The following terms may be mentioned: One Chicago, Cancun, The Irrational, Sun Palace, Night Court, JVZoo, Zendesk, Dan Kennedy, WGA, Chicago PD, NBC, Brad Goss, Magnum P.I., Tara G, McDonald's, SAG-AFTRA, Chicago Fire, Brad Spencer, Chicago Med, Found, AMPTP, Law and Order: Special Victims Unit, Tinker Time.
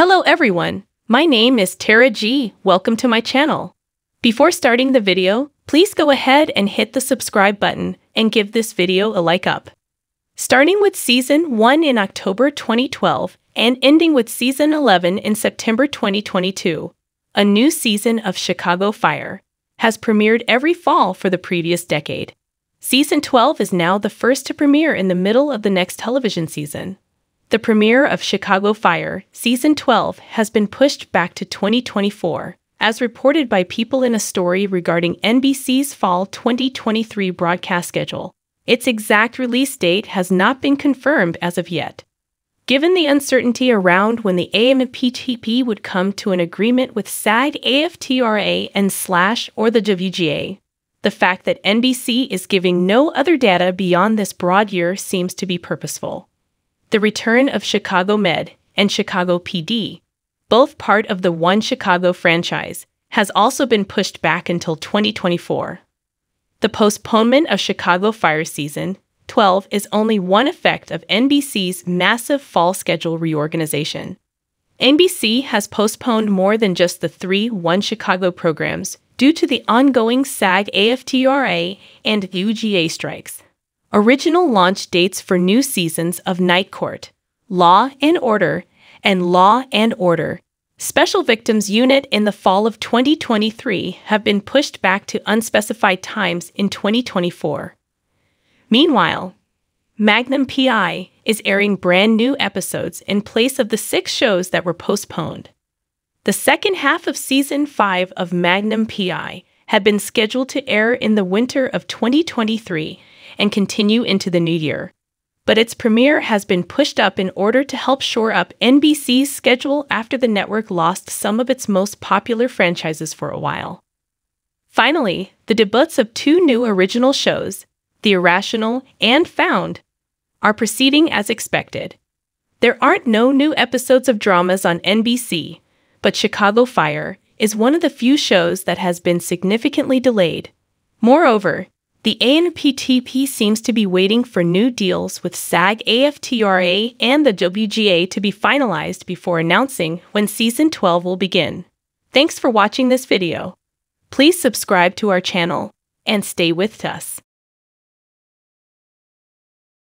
Hello everyone, my name is Tara G. Welcome to my channel. Before starting the video, please go ahead and hit the subscribe button and give this video a like up. Starting with Season 1 in October 2012 and ending with Season 11 in September 2022, a new season of Chicago Fire has premiered every fall for the previous decade. Season 12 is now the first to premiere in the middle of the next television season. The premiere of Chicago Fire, Season 12, has been pushed back to 2024, as reported by people in a story regarding NBC's fall 2023 broadcast schedule. Its exact release date has not been confirmed as of yet. Given the uncertainty around when the AMPTP would come to an agreement with SAG-AFTRA and / or the WGA, the fact that NBC is giving no other data beyond this broad year seems to be purposeful. The return of Chicago Med and Chicago PD, both part of the One Chicago franchise, has also been pushed back until 2024. The postponement of Chicago Fire Season 12 is only one effect of NBC's massive fall schedule reorganization. NBC has postponed more than just the 3 One Chicago programs due to the ongoing SAG-AFTRA and WGA strikes. Original launch dates for new seasons of Night Court, Law and Order, and Law and Order: Special Victims Unit in the fall of 2023 have been pushed back to unspecified times in 2024. Meanwhile, Magnum P.I. is airing brand new episodes in place of the 6 shows that were postponed. The second half of Season 5 of Magnum P.I. had been scheduled to air in the winter of 2023 and continue into the new year, but its premiere has been pushed up in order to help shore up NBC's schedule after the network lost some of its most popular franchises for a while. Finally, the debuts of 2 new original shows, The Irrational and Found, are proceeding as expected. There aren't no new episodes of dramas on NBC, but Chicago Fire is one of the few shows that has been significantly delayed. Moreover, the AMPTP seems to be waiting for new deals with SAG-AFTRA and the WGA to be finalized before announcing when Season 12 will begin. Thanks for watching this video. Please subscribe to our channel and stay with us.